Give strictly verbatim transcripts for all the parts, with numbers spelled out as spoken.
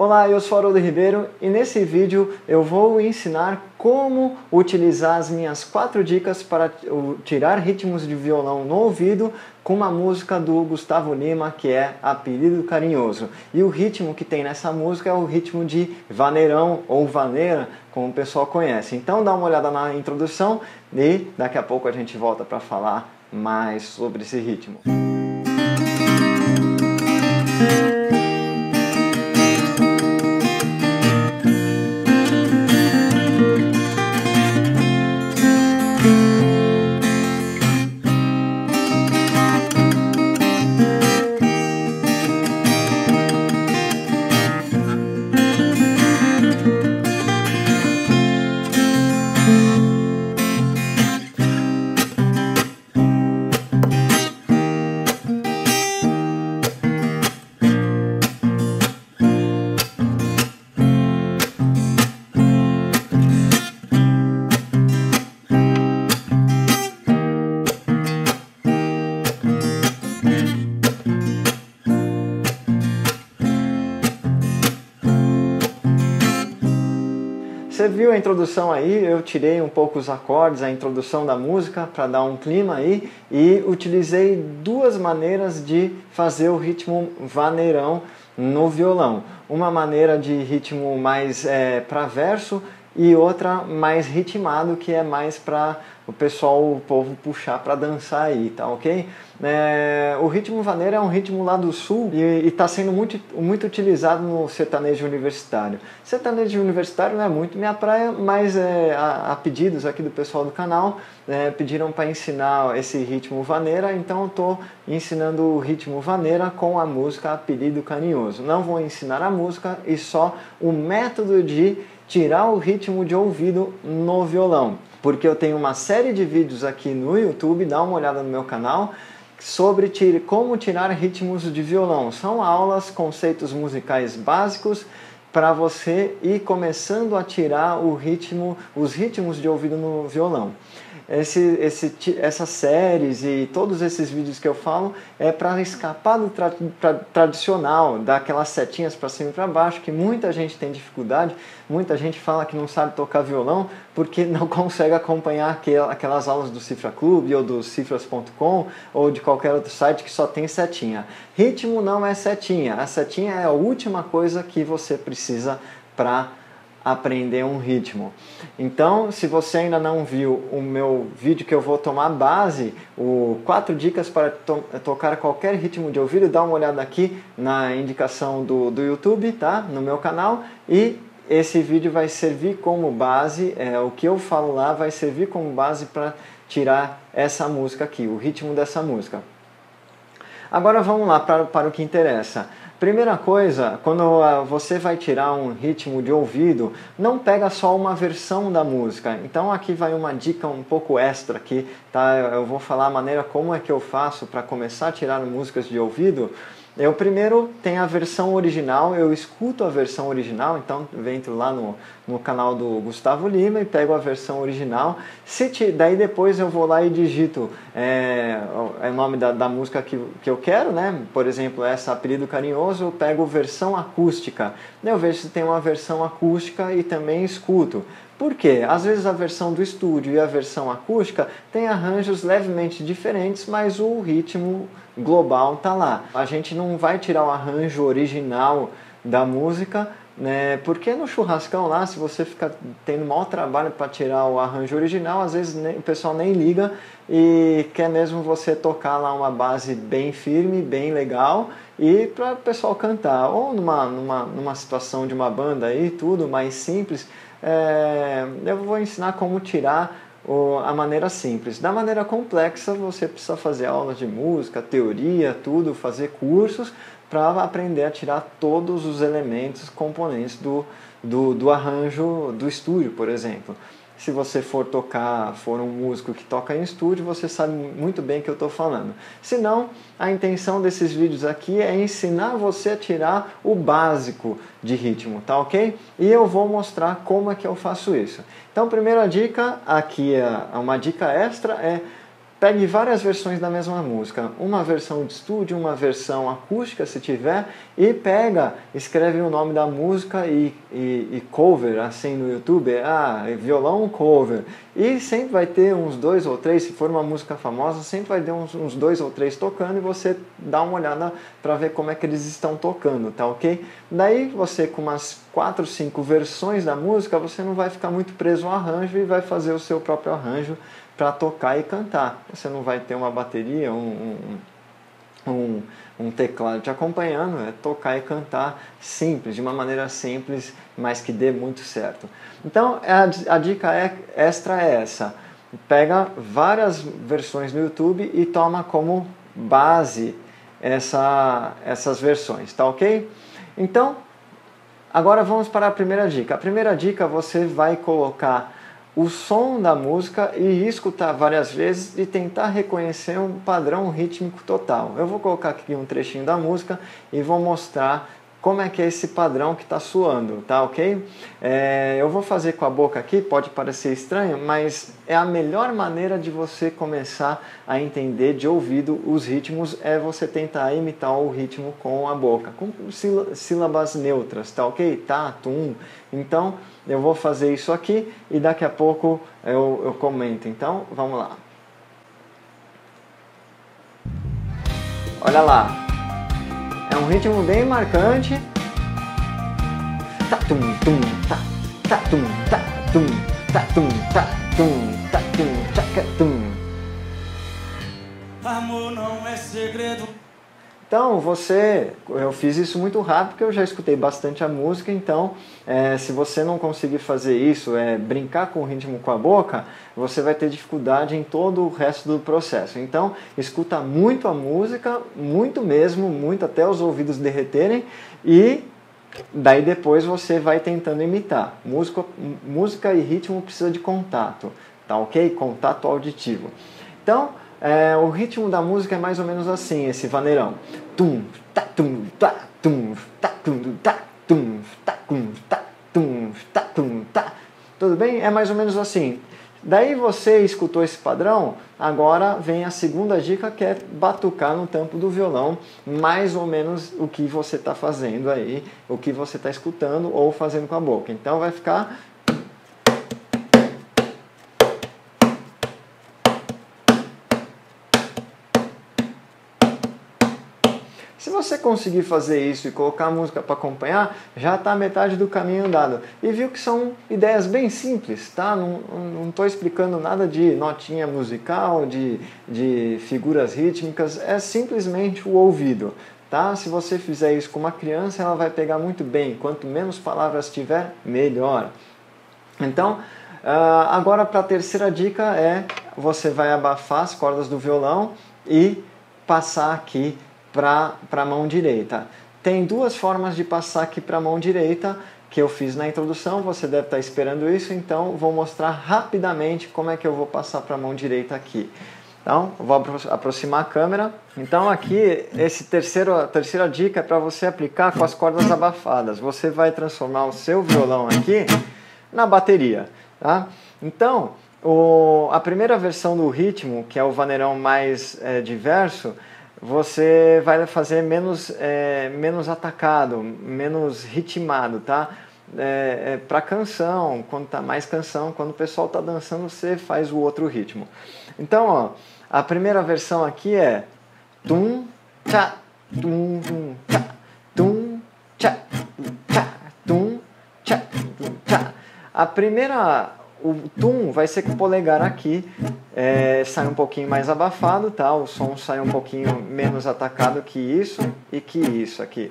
Olá, eu sou Haroldo Ribeiro e nesse vídeo eu vou ensinar como utilizar as minhas quatro dicas para tirar ritmos de violão no ouvido com uma música do Gusttavo Lima, que é Apelido Carinhoso. E o ritmo que tem nessa música é o ritmo de Vanerão ou Vaneira, como o pessoal conhece. Então dá uma olhada na introdução e daqui a pouco a gente volta para falar mais sobre esse ritmo. Você viu a introdução aí, eu tirei um pouco os acordes, a introdução da música para dar um clima aí e utilizei duas maneiras de fazer o ritmo vaneirão no violão. Uma maneira de ritmo mais é, para verso e outra mais ritmado, que é mais para o pessoal, o povo puxar para dançar aí, tá ok? É, o ritmo vaneiro é um ritmo lá do sul e está sendo muito, muito utilizado no sertanejo universitário. Sertanejo universitário não é muito minha praia, mas é, a, a pedidos aqui do pessoal do canal, é, pediram para ensinar esse ritmo vaneira, então eu estou ensinando o ritmo vaneira com a música Apelido Carinhoso. Não vou ensinar a música e só o método de tirar o ritmo de ouvido no violão, porque eu tenho uma série de vídeos aqui no YouTube, dá uma olhada no meu canal, sobre tire, como tirar ritmos de violão. São aulas, conceitos musicais básicos para você ir começando a tirar o ritmo, os ritmos de ouvido no violão. Esse, esse, essas séries e todos esses vídeos que eu falo é para escapar do tra tra tradicional, daquelas setinhas para cima e para baixo, que muita gente tem dificuldade, muita gente fala que não sabe tocar violão porque não consegue acompanhar aquel aquelas aulas do Cifra Club ou do Cifras ponto com ou de qualquer outro site que só tem setinha. Ritmo não é setinha, a setinha é a última coisa que você precisa para aprender um ritmo. Então, se você ainda não viu o meu vídeo que eu vou tomar base, o quatro dicas para to tocar qualquer ritmo de ouvido, dá uma olhada aqui na indicação do, do YouTube, tá? No meu canal, e esse vídeo vai servir como base, é, o que eu falo lá vai servir como base para tirar essa música aqui, o ritmo dessa música. Agora vamos lá para, para o que interessa. Primeira coisa, quando você vai tirar um ritmo de ouvido, não pega só uma versão da música. Então aqui vai uma dica um pouco extra aqui, tá? Eu vou falar a maneira como é que eu faço para começar a tirar músicas de ouvido. Eu primeiro tenho a versão original, eu escuto a versão original, então eu entro lá no, no canal do Gusttavo Lima e pego a versão original. Se te, daí depois eu vou lá e digito é, é o nome da, da música que, que eu quero, né? Por exemplo, essa Apelido Carinhoso, eu pego versão acústica. Eu vejo se tem uma versão acústica e também escuto. Por quê? Às vezes a versão do estúdio e a versão acústica tem arranjos levemente diferentes, mas o ritmo global tá lá. A gente não vai tirar o arranjo original da música, né? Porque no churrascão lá, se você fica tendo maior trabalho para tirar o arranjo original, às vezes nem, o pessoal nem liga e quer mesmo você tocar lá uma base bem firme, bem legal, e para o pessoal cantar. Ou numa, numa, numa situação de uma banda aí, tudo mais simples. É, eu vou ensinar como tirar o, a maneira simples. Da maneira complexa você precisa fazer aulas de música, teoria, tudo, fazer cursos para aprender a tirar todos os elementos, componentes do, do, do arranjo do estúdio, por exemplo. Se você for tocar, for um músico que toca em estúdio, você sabe muito bem o que eu estou falando. Se não, a intenção desses vídeos aqui é ensinar você a tirar o básico de ritmo, tá ok? E eu vou mostrar como é que eu faço isso. Então, primeira dica, aqui é uma dica extra, é pegue várias versões da mesma música, uma versão de estúdio, uma versão acústica se tiver, e pega, escreve o nome da música e, e, e cover, assim no YouTube, ah, violão cover, e sempre vai ter uns dois ou três, se for uma música famosa, sempre vai ter uns, uns dois ou três tocando, e você dá uma olhada para ver como é que eles estão tocando, tá ok? Daí você com umas quatro, cinco versões da música, você não vai ficar muito preso ao arranjo e vai fazer o seu próprio arranjo para tocar e cantar. Você não vai ter uma bateria, um, um, um, um teclado te acompanhando, é tocar e cantar simples, de uma maneira simples, mas que dê muito certo. Então a, a dica é, extra é essa, pega várias versões no YouTube e toma como base essa, essas versões, tá ok? Então, agora vamos para a primeira dica. A primeira dica, você vai colocar o som da música e escutar várias vezes e tentar reconhecer um padrão rítmico total. Eu vou colocar aqui um trechinho da música e vou mostrar como é que é esse padrão que está soando, tá ok? É, eu vou fazer com a boca aqui, pode parecer estranho, mas é a melhor maneira de você começar a entender de ouvido os ritmos, é você tentar imitar o ritmo com a boca, com sílabas neutras, tá ok? Tá, tum. Então, eu vou fazer isso aqui e daqui a pouco eu, eu comento. Então, vamos lá. Olha lá. É um ritmo bem marcante. Tatum tum ta, tatum tatum tatum tatum tatum tacatum. Amor não é segredo. Então você, eu fiz isso muito rápido porque eu já escutei bastante a música, então é, se você não conseguir fazer isso, é, brincar com o ritmo com a boca, você vai ter dificuldade em todo o resto do processo. Então escuta muito a música, muito mesmo, muito até os ouvidos derreterem, e daí depois você vai tentando imitar. Música, música e ritmo precisa de contato, tá ok? Contato auditivo. Então, é, o ritmo da música é mais ou menos assim, esse vaneirão. Tum, ta, tum, ta, tum, ta, tum, ta, tum, ta, tum, ta, tum, ta, tum, ta. Tudo bem? É mais ou menos assim. Daí você escutou esse padrão, agora vem a segunda dica, que é batucar no tampo do violão, mais ou menos o que você está fazendo aí, o que você está escutando ou fazendo com a boca. Então vai ficar... Se você conseguir fazer isso e colocar a música para acompanhar, já está metade do caminho andado. E viu que são ideias bem simples, tá? Não estou explicando nada de notinha musical, de, de figuras rítmicas, é simplesmente o ouvido, tá? Se você fizer isso com uma criança, ela vai pegar muito bem. Quanto menos palavras tiver, melhor. Então, agora para a terceira dica é, você vai abafar as cordas do violão e passar aqui para a mão direita. Tem duas formas de passar aqui para a mão direita que eu fiz na introdução, você deve estar esperando isso, então vou mostrar rapidamente como é que eu vou passar para a mão direita aqui. Então, vou aproximar a câmera. Então aqui, esse terceiro, a terceira dica é para você aplicar com as cordas abafadas. Você vai transformar o seu violão aqui na bateria, tá? Então, o, a primeira versão do ritmo, que é o vaneirão mais é, diverso, você vai fazer menos, é, menos atacado, menos ritmado, tá? É, é, para canção, quando tá mais canção, quando o pessoal tá dançando, você faz o outro ritmo. Então, ó, a primeira versão aqui é tum tcha tum tcha tum tcha tcha tum tcha tcha. A primeira, o tum vai ser com o polegar aqui. É, sai um pouquinho mais abafado, tá? O som sai um pouquinho menos atacado que isso e que isso aqui.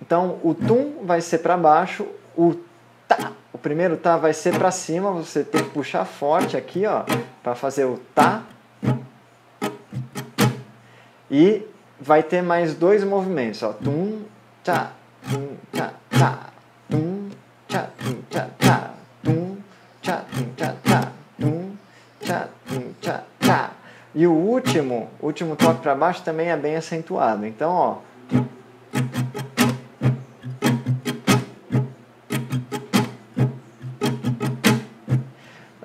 Então o tum vai ser para baixo, o tá, o primeiro tá vai ser para cima, você tem que puxar forte aqui, ó, para fazer o tá. E vai ter mais dois movimentos, ó, tum, tá, tum, tá, tá. E o último, o último toque para baixo também é bem acentuado. Então, ó.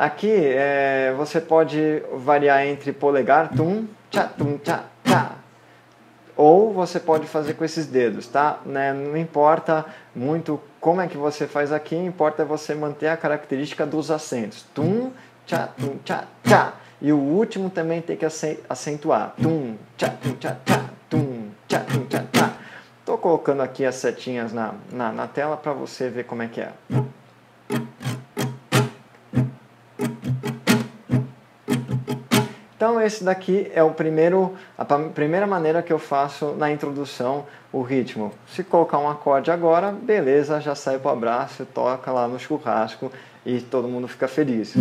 Aqui é, você pode variar entre polegar, tum, tchá, tum, tchá, tchá. Ou você pode fazer com esses dedos, tá? Né? Não importa muito como é que você faz aqui, importa você manter a característica dos acentos. Tum, tchá, tum, tchá, tchá. E o último também tem que acentuar. Tum, tchá, tum, tchá, tchá, tum, tchá, tum, tchá, tchá. Tô colocando aqui as setinhas na, na, na tela para você ver como é que é. Então esse daqui é o primeiro, a primeira maneira que eu faço na introdução o ritmo. Se colocar um acorde agora, beleza, já sai pro abraço, toca lá no churrasco e todo mundo fica feliz.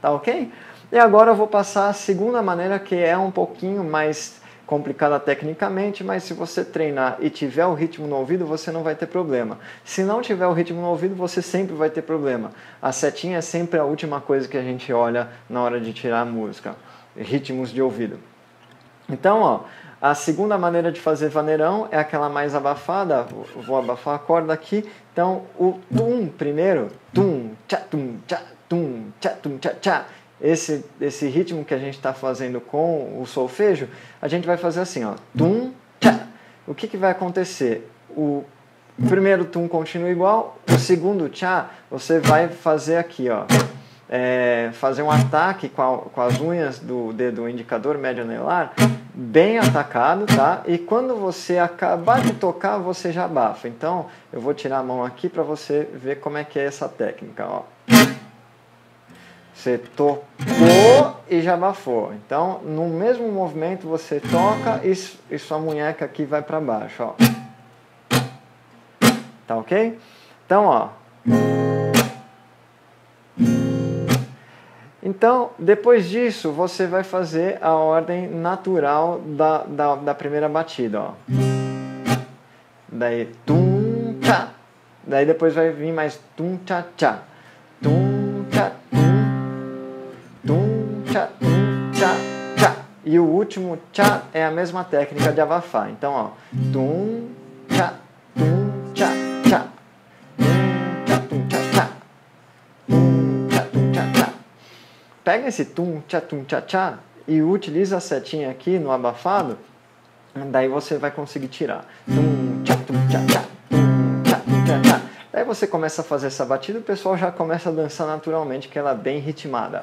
Tá ok? E agora eu vou passar a segunda maneira, que é um pouquinho mais complicada tecnicamente, mas se você treinar e tiver o ritmo no ouvido, você não vai ter problema. Se não tiver o ritmo no ouvido, você sempre vai ter problema. A setinha é sempre a última coisa que a gente olha na hora de tirar a música. Ritmos de ouvido. Então, ó, a segunda maneira de fazer vaneirão é aquela mais abafada. Vou abafar a corda aqui. Então, o tum primeiro. Tum, tchá, tum, tchá, tum, tchá, tum, tchá, tchá. Esse, esse ritmo que a gente está fazendo com o solfejo, a gente vai fazer assim, ó. Tum, tchá. O que, que vai acontecer? O primeiro tum continua igual, o segundo tchá, você vai fazer aqui, ó. É, fazer um ataque com, a, com as unhas do dedo indicador médio anelar, bem atacado, tá? E quando você acabar de tocar, você já abafa. Então, eu vou tirar a mão aqui para você ver como é que é essa técnica, ó. Você tocou e já abafou. Então, no mesmo movimento, você toca e, e sua munheca aqui vai para baixo, ó. Tá ok? Então, ó. Então, depois disso, você vai fazer a ordem natural da, da, da primeira batida, ó. Daí, tum, tchá. Daí depois vai vir mais tum, tchá, tchá. Tum, tchá, tchá, tchá, tchá. E o último tchá é a mesma técnica de abafar. Então, ó. Tum, tchá, tum, tchá, tchá. Tum, tchá, tchá, tum, tchá, tum, tchá, tchá. Pega esse tum, tchá, tum, tchá, tchá e utiliza a setinha aqui no abafado. Daí você vai conseguir tirar. Tum, tchá, tum, tchá, tchá. Tum, tchá, tum, tchá, tchá. Daí você começa a fazer essa batida e o pessoal já começa a dançar naturalmente, que ela é bem ritmada.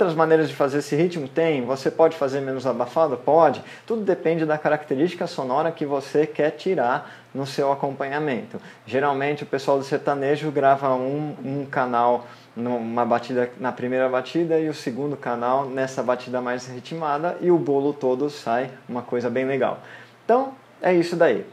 Outras maneiras de fazer esse ritmo? Tem. Você pode fazer menos abafado? Pode. Tudo depende da característica sonora que você quer tirar no seu acompanhamento. Geralmente o pessoal do sertanejo grava um, um canal numa batida, na primeira batida, e o segundo canal nessa batida mais ritmada, e o bolo todo sai uma coisa bem legal. Então é isso daí.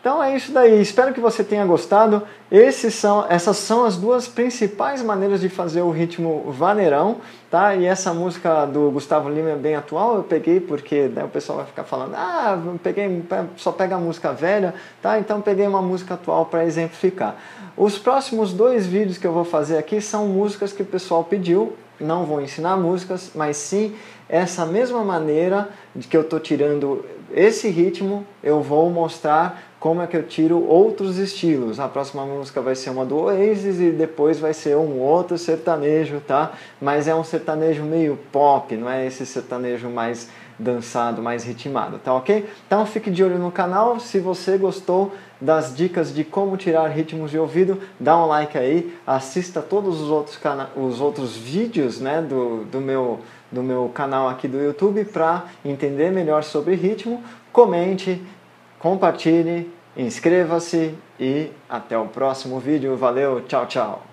Então é isso daí, espero que você tenha gostado. Esses são, essas são as duas principais maneiras de fazer o ritmo vaneirão, tá? E essa música do Gusttavo Lima é bem atual, eu peguei porque, né, o pessoal vai ficar falando, ah, peguei, só pega a música velha, tá? Então peguei uma música atual para exemplificar. Os próximos dois vídeos que eu vou fazer aqui são músicas que o pessoal pediu. Não vou ensinar músicas, mas sim essa mesma maneira de que eu estou tirando esse ritmo, eu vou mostrar como é que eu tiro outros estilos. A próxima música vai ser uma do Oasis e depois vai ser um outro sertanejo, tá? Mas é um sertanejo meio pop, não é esse sertanejo mais dançado, mais ritmado, tá ok? Então fique de olho no canal. Se você gostou das dicas de como tirar ritmos de ouvido, dá um like aí, assista todos os outros, cana os outros vídeos, né, do, do, meu, do meu canal aqui do YouTube para entender melhor sobre ritmo, comente, compartilhe, inscreva-se e até o próximo vídeo. Valeu, tchau, tchau!